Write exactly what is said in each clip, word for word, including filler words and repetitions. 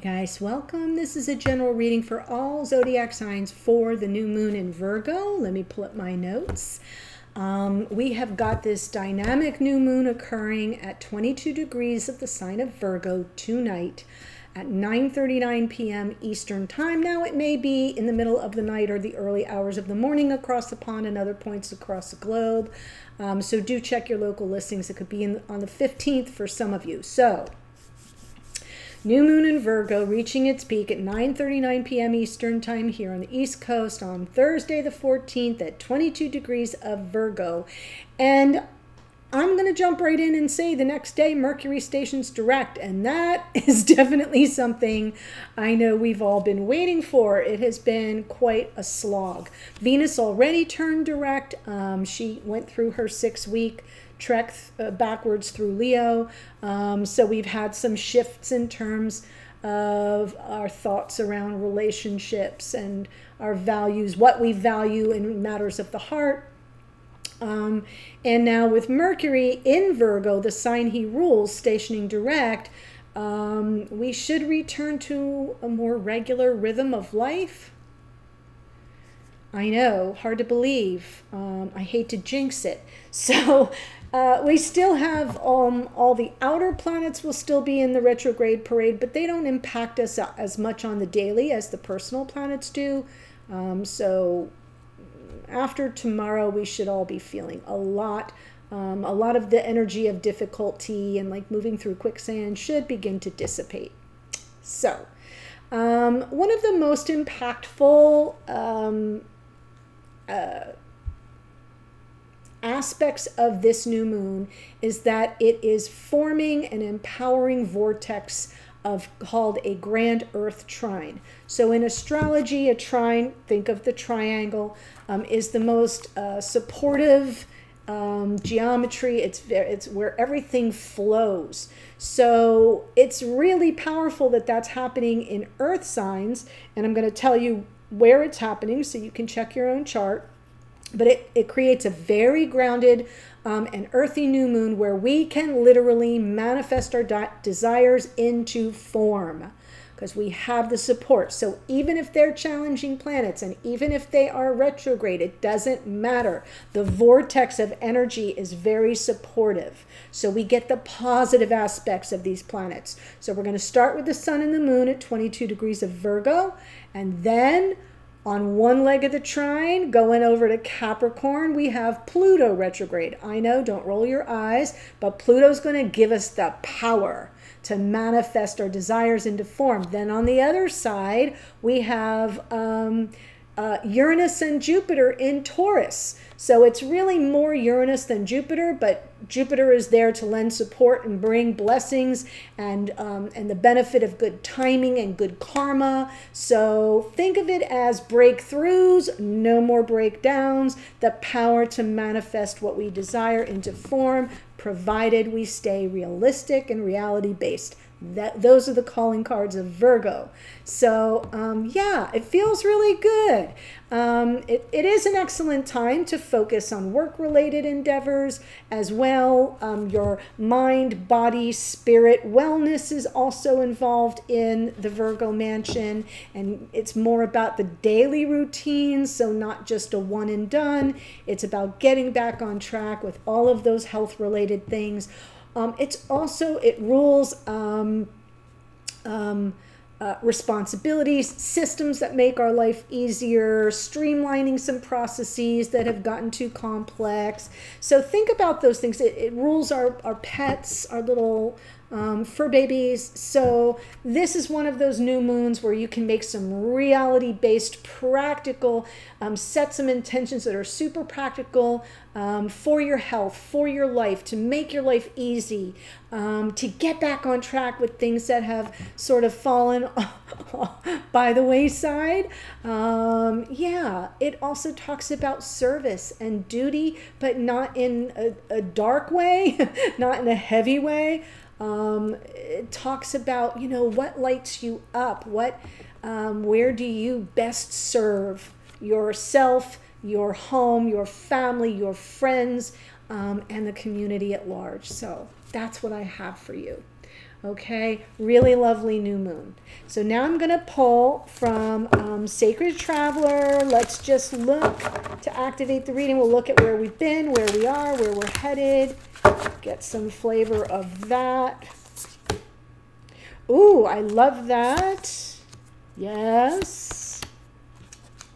Hey guys, welcome. This is a general reading for all zodiac signs for the new moon in Virgo. Let me pull up my notes. Um, we have got this dynamic new moon occurring at twenty-two degrees of the sign of Virgo tonight at nine thirty-nine p m Eastern time. Now it may be in the middle of the night or the early hours of the morning across the pond and other points across the globe. Um, so do check your local listings. It could be in, on the fifteenth for some of you. So new moon in Virgo reaching its peak at nine thirty-nine p m Eastern time here on the East Coast on Thursday the fourteenth at twenty-two degrees of Virgo. And I'm going to jump right in and say the next day Mercury stations direct, and that is definitely something I know we've all been waiting for. It has been quite a slog. Venus already turned direct. Um, she went through her six-week trek uh, backwards through Leo. Um, so we've had some shifts in terms of our thoughts around relationships and our values, what we value in matters of the heart. Um, and now with Mercury in Virgo, the sign he rules, stationing direct, um, we should return to a more regular rhythm of life. I know, hard to believe. Um, I hate to jinx it. So Uh, we still have um, all the outer planets will still be in the retrograde parade, but they don't impact us as much on the daily as the personal planets do. Um, so after tomorrow, we should all be feeling a lot. Um, a lot of the energy of difficulty and like moving through quicksand should begin to dissipate. So um, one of the most impactful um, uh, aspects of this new moon is that it is forming an empowering vortex of called a grand earth trine. So in astrology, a trine, think of the triangle, um, is the most uh, supportive um, geometry. It's, it's where everything flows. So it's really powerful that that's happening in earth signs. And I'm going to tell you where it's happening so you can check your own chart. But it, it creates a very grounded um, and earthy new moon where we can literally manifest our de desires into form because we have the support. So even if they're challenging planets and even if they are retrograde, it doesn't matter. The vortex of energy is very supportive. So we get the positive aspects of these planets. So we're going to start with the sun and the moon at twenty-two degrees of Virgo, and then on one leg of the trine, going over to Capricorn, we have Pluto retrograde. I know, don't roll your eyes, but Pluto's going to give us the power to manifest our desires into form. Then on the other side, we have um, uh, Uranus and Jupiter in Taurus. So it's really more Uranus than Jupiter, but Jupiter is there to lend support and bring blessings and, um, and the benefit of good timing and good karma. So think of it as breakthroughs, no more breakdowns, the power to manifest what we desire into form, provided we stay realistic and reality-based. That, those are the calling cards of Virgo. So um, yeah, it feels really good. Um, it, it is an excellent time to focus on work-related endeavors as well. Um, your mind, body, spirit wellness is also involved in the Virgo mansion, and it's more about the daily routine, so not just a one and done. It's about getting back on track with all of those health-related things. Um, it's also, it rules um, um, uh, responsibilities, systems that make our life easier, streamlining some processes that have gotten too complex. So think about those things. It, it rules our, our pets, our little um, fur babies. So this is one of those new moons where you can make some reality-based, practical, um, set some intentions that are super practical um, for your health, for your life, to make your life easy, um, to get back on track with things that have sort of fallen by the wayside. Um, yeah, it also talks about service and duty, but not in a, a dark way, not in a heavy way. Um, it talks about, you know, what lights you up, what, um, where do you best serve yourself, your home, your family, your friends, um, and the community at large. So that's what I have for you. Okay, really lovely new moon. So now I'm going to pull from um, Sacred Traveler. Let's just look to activate the reading. We'll look at where we've been, where we are, where we're headed. Get some flavor of that. Ooh, I love that. Yes.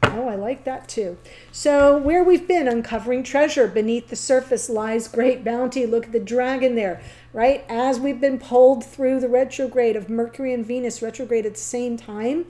Oh, I like that too. So where we've been, uncovering treasure. Beneath the surface lies great bounty. Look at the dragon there. Right? As we've been pulled through the retrograde of Mercury and Venus retrograde at the same time,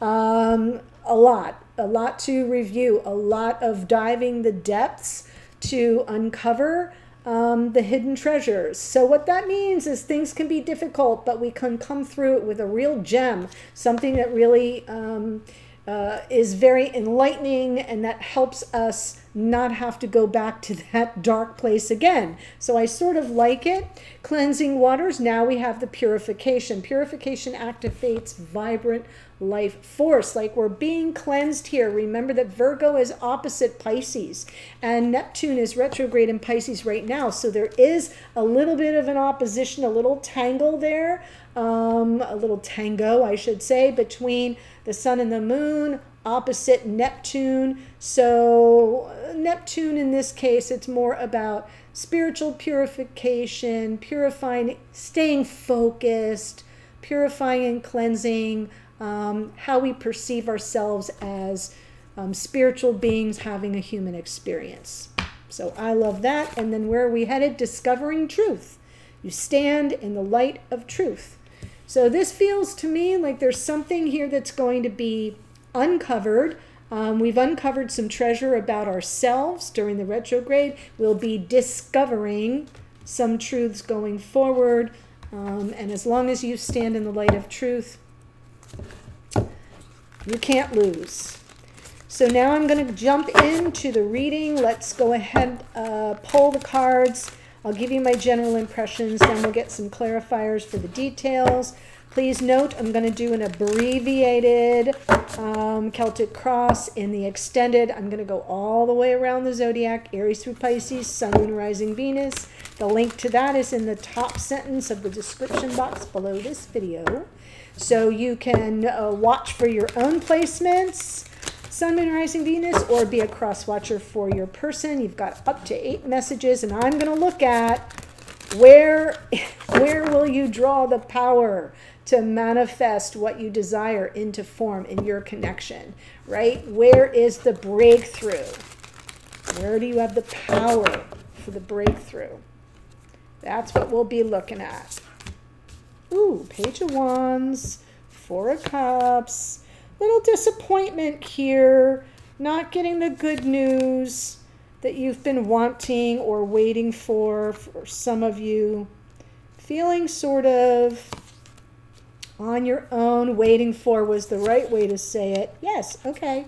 um, a lot, a lot to review, a lot of diving the depths to uncover um, the hidden treasures. So what that means is things can be difficult, but we can come through it with a real gem, something that really um, uh, is very enlightening and that helps us not have to go back to that dark place again. So I sort of like it. Cleansing waters. Now we have the purification. Purification activates vibrant life force. Like we're being cleansed here. Remember that Virgo is opposite Pisces and Neptune is retrograde in Pisces right now. So there is a little bit of an opposition, a little tangle there, um, a little tango, I should say, between the sun and the moon, opposite Neptune. So Neptune in this case, it's more about spiritual purification, purifying, staying focused, purifying and cleansing, um, how we perceive ourselves as um, spiritual beings having a human experience. So I love that. And then where are we headed? Discovering truth. You stand in the light of truth. So this feels to me like there's something here that's going to be uncovered. Um, we've uncovered some treasure about ourselves during the retrograde. We'll be discovering some truths going forward. Um, and as long as you stand in the light of truth, you can't lose. So now I'm going to jump into the reading. Let's go ahead, uh, pull the cards. I'll give you my general impressions, then we'll get some clarifiers for the details. Please note, I'm going to do an abbreviated um, Celtic cross in the extended. I'm going to go all the way around the zodiac, Aries through Pisces, Sun, Moon, Rising, Venus. The link to that is in the top sentence of the description box below this video. So you can uh, watch for your own placements, Sun, Moon, Rising, Venus, or be a cross watcher for your person. You've got up to eight messages, and I'm going to look at where, where will you draw the power to manifest what you desire into form in your connection, right? Where is the breakthrough? Where do you have the power for the breakthrough? That's what we'll be looking at. Ooh, Page of Wands, Four of Cups, little disappointment here, not getting the good news that you've been wanting or waiting for, for some of you, feeling sort of on your own. Waiting for was the right way to say it. Yes, okay.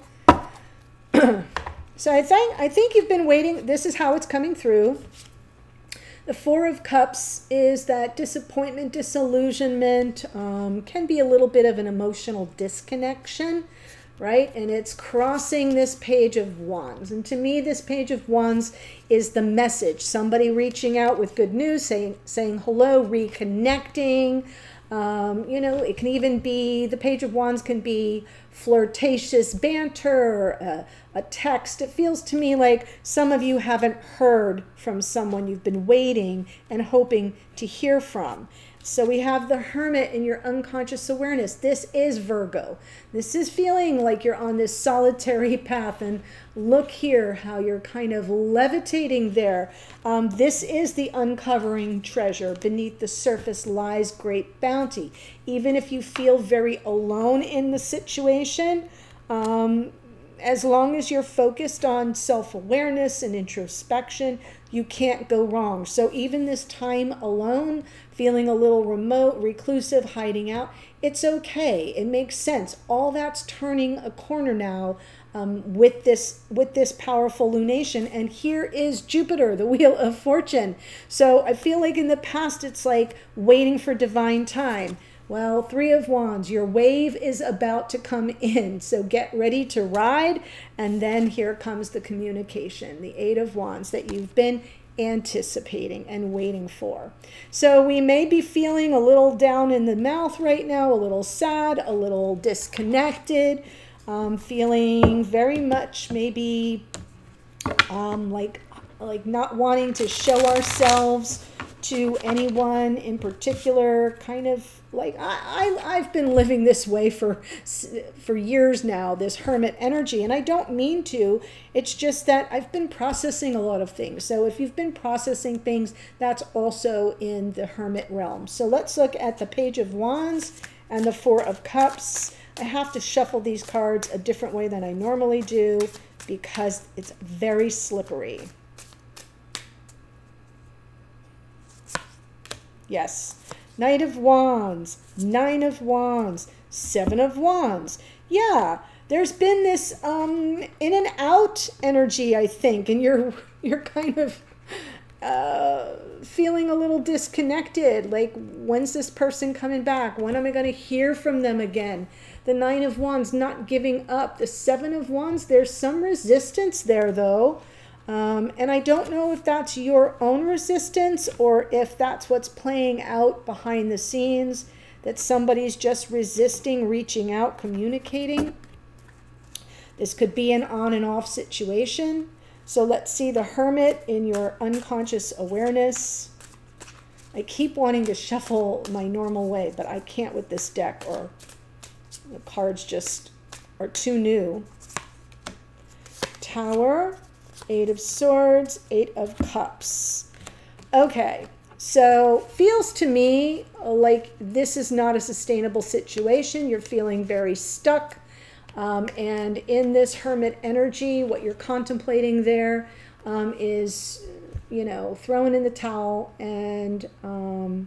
So I think, I think you've been waiting. This is how it's coming through. The Four of Cups is that disappointment, disillusionment, um, can be a little bit of an emotional disconnection, right? And it's crossing this Page of Wands. And to me, this Page of Wands is the message. Somebody reaching out with good news, saying, saying hello, reconnecting. Um, you know, it can even be, the Page of Wands can be flirtatious banter, a, a text. It feels to me like some of you haven't heard from someone you've been waiting and hoping to hear from. So we have the Hermit in your unconscious awareness. This is Virgo. This is feeling like you're on this solitary path, and look here how you're kind of levitating there. Um, this is the uncovering treasure. Beneath the surface lies great bounty. Even if you feel very alone in the situation, um, as long as you're focused on self-awareness and introspection, you can't go wrong. So even this time alone, feeling a little remote, reclusive, hiding out, it's okay. It makes sense. All that's turning a corner now um, with this with this powerful lunation. And here is Jupiter, the Wheel of Fortune. So I feel like in the past, it's like waiting for divine time. Well, Three of Wands, your wave is about to come in, so get ready to ride. And then here comes the communication, the Eight of Wands, that you've been anticipating and waiting for. So we may be feeling a little down in the mouth right now, a little sad, a little disconnected, um, feeling very much maybe um, like, like not wanting to show ourselves to anyone in particular, kind of like I, I, I've been living this way for for years now, this hermit energy, and I don't mean to. It's just that I've been processing a lot of things. So if you've been processing things, that's also in the hermit realm. So let's look at the Page of Wands and the Four of Cups. I have to shuffle these cards a different way than I normally do because it's very slippery. Yes. Knight of Wands, Nine of Wands, Seven of Wands. Yeah, there's been this um, in and out energy, I think, and you're you're kind of uh, feeling a little disconnected. Like, when's this person coming back? When am I going to hear from them again? The Nine of Wands, not giving up. The Seven of Wands, there's some resistance there, though. Um, and I don't know if that's your own resistance or if that's what's playing out behind the scenes, that somebody's just resisting reaching out, communicating. This could be an on and off situation. So let's see the hermit in your unconscious awareness. I keep wanting to shuffle my normal way, but I can't with this deck, or the cards just are too new. Tower. Eight of Swords, Eight of Cups. Okay, so feels to me like this is not a sustainable situation. You're feeling very stuck. Um, and in this hermit energy, what you're contemplating there um, is, you know, throwing in the towel and um,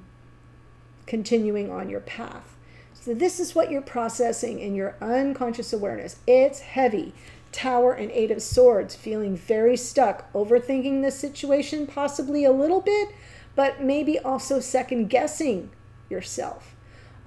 continuing on your path. So this is what you're processing in your unconscious awareness. It's heavy. Tower and Eight of Swords, feeling very stuck, overthinking this situation possibly a little bit, but maybe also second guessing yourself.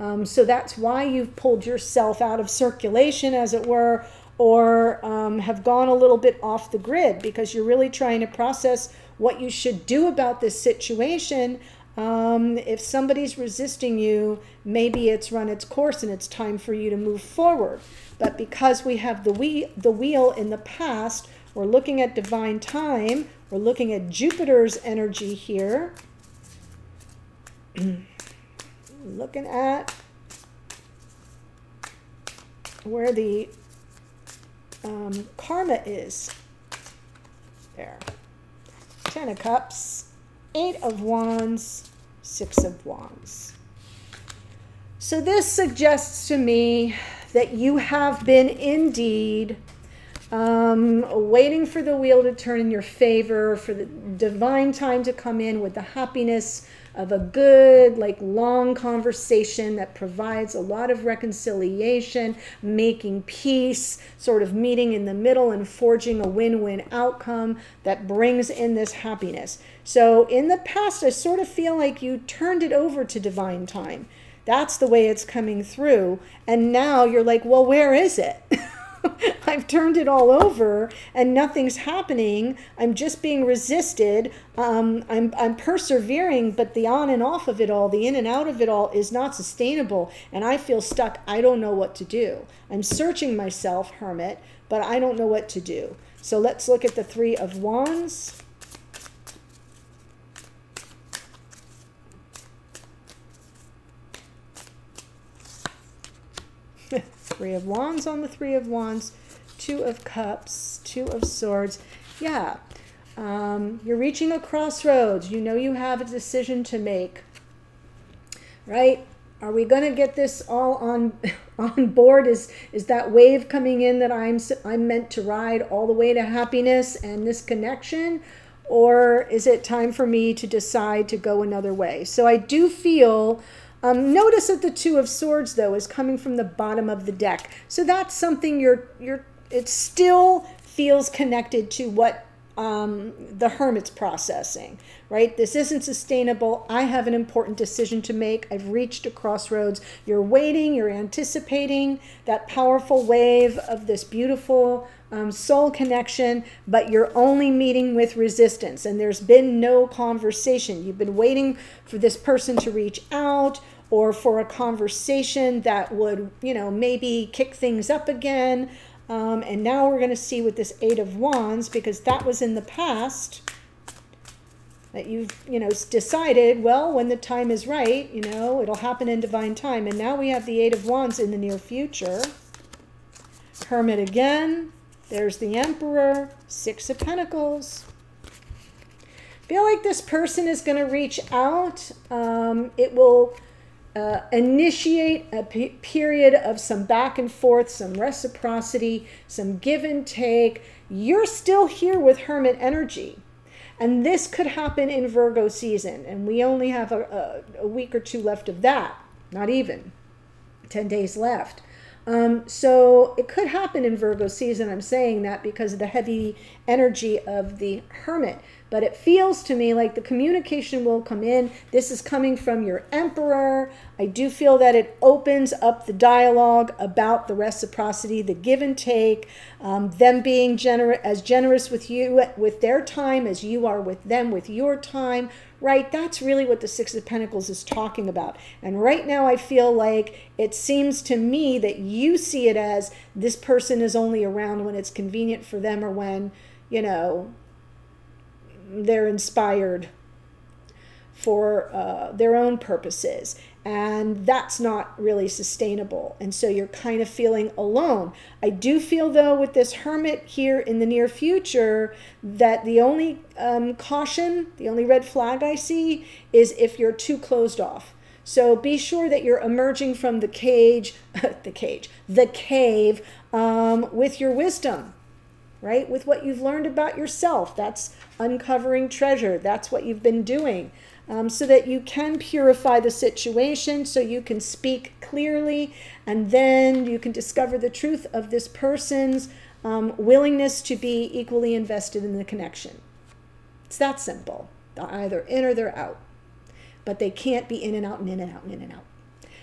Um, so that's why you've pulled yourself out of circulation, as it were, or um, have gone a little bit off the grid, because you're really trying to process what you should do about this situation. Um, if somebody's resisting you, maybe it's run its course and it's time for you to move forward. But because we have the, we, the wheel in the past, we're looking at divine time, we're looking at Jupiter's energy here, looking at where the um, karma is there. Ten of Cups, Eight of Wands, Six of Wands. So this suggests to me that you have been indeed um, waiting for the wheel to turn in your favor, for the divine time to come in with the happiness of a good, like, long conversation that provides a lot of reconciliation, making peace, sort of meeting in the middle and forging a win-win outcome that brings in this happiness. So in the past, I sort of feel like you turned it over to divine time. That's the way it's coming through. And now you're like, well, where is it? I've turned it all over and nothing's happening. I'm just being resisted. Um, I'm, I'm persevering, but the on and off of it all, the in and out of it all is not sustainable. And I feel stuck. I don't know what to do. I'm searching myself, hermit, but I don't know what to do. So let's look at the Three of Wands. Three of Wands on the Three of Wands, Two of Cups, Two of Swords. Yeah, um, you're reaching a crossroads. You know you have a decision to make, right? Are we going to get this all on on board? Is is that wave coming in that I'm I'm meant to ride all the way to happiness and this connection, or is it time for me to decide to go another way? So I do feel. Um, notice that the Two of Swords, though, is coming from the bottom of the deck. So that's something you're, you're, it still feels connected to what um, the hermit's processing, right? This isn't sustainable. I have an important decision to make. I've reached a crossroads. You're waiting, you're anticipating that powerful wave of this beautiful um, soul connection, but you're only meeting with resistance, and there's been no conversation. You've been waiting for this person to reach out, or for a conversation that would, you know, maybe kick things up again. Um, and now we're going to see with this Eight of Wands, because that was in the past, that you've, you know, decided, well, when the time is right, you know, it'll happen in divine time. And now we have the Eight of Wands in the near future. Hermit again. There's the Emperor. Six of Pentacles. Feel like this person is going to reach out. Um, it will... Uh, initiate a pe period of some back and forth, some reciprocity, some give and take. You're still here with hermit energy. And this could happen in Virgo season. And we only have a, a, a week or two left of that. Not even. ten days left. Um, so it could happen in Virgo season. I'm saying that because of the heavy energy of the hermit. But it feels to me like the communication will come in. This is coming from your Emperor. I do feel that it opens up the dialogue about the reciprocity, the give and take, um, them being gener- as generous with you, with their time, as you are with them, with your time, right? That's really what the Six of Pentacles is talking about. And right now I feel like it seems to me that you see it as this person is only around when it's convenient for them, or when, you know, they're inspired for uh, their own purposes, and that's not really sustainable. And so you're kind of feeling alone. I do feel, though, with this hermit here in the near future, that the only um, caution, the only red flag I see is if you're too closed off. So be sure that you're emerging from the cage, the cage, the cave um, with your wisdom, right? With what you've learned about yourself. That's uncovering treasure. That's what you've been doing, um, so that you can purify the situation, so you can speak clearly, and then you can discover the truth of this person's um, willingness to be equally invested in the connection. It's that simple. They're either in or they're out, but they can't be in and out and in and out and in and out.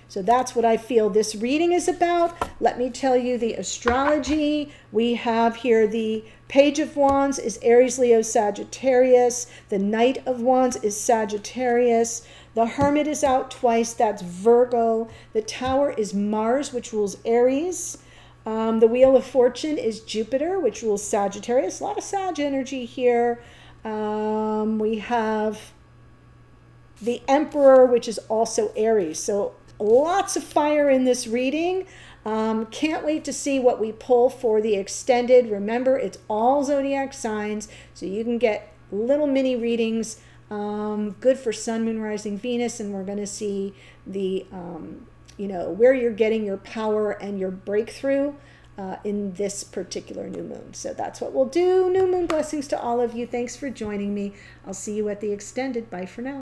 So that's what I feel this reading is about. Let me tell you the astrology. We have here the Page of Wands is Aries, Leo, Sagittarius. The Knight of Wands is Sagittarius. The Hermit is out twice. That's Virgo. The Tower is Mars, which rules Aries. Um, the Wheel of Fortune is Jupiter, which rules Sagittarius. A lot of Sag energy here. Um, we have the Emperor, which is also Aries. So lots of fire in this reading. Um, can't wait to see what we pull for the extended. Remember, it's all zodiac signs, so you can get little mini readings. Um, good for Sun, Moon, Rising, Venus, and we're going to see the, um, you know, where you're getting your power and your breakthrough uh, in this particular new moon. So that's what we'll do. New moon blessings to all of you. Thanks for joining me. I'll see you at the extended. Bye for now.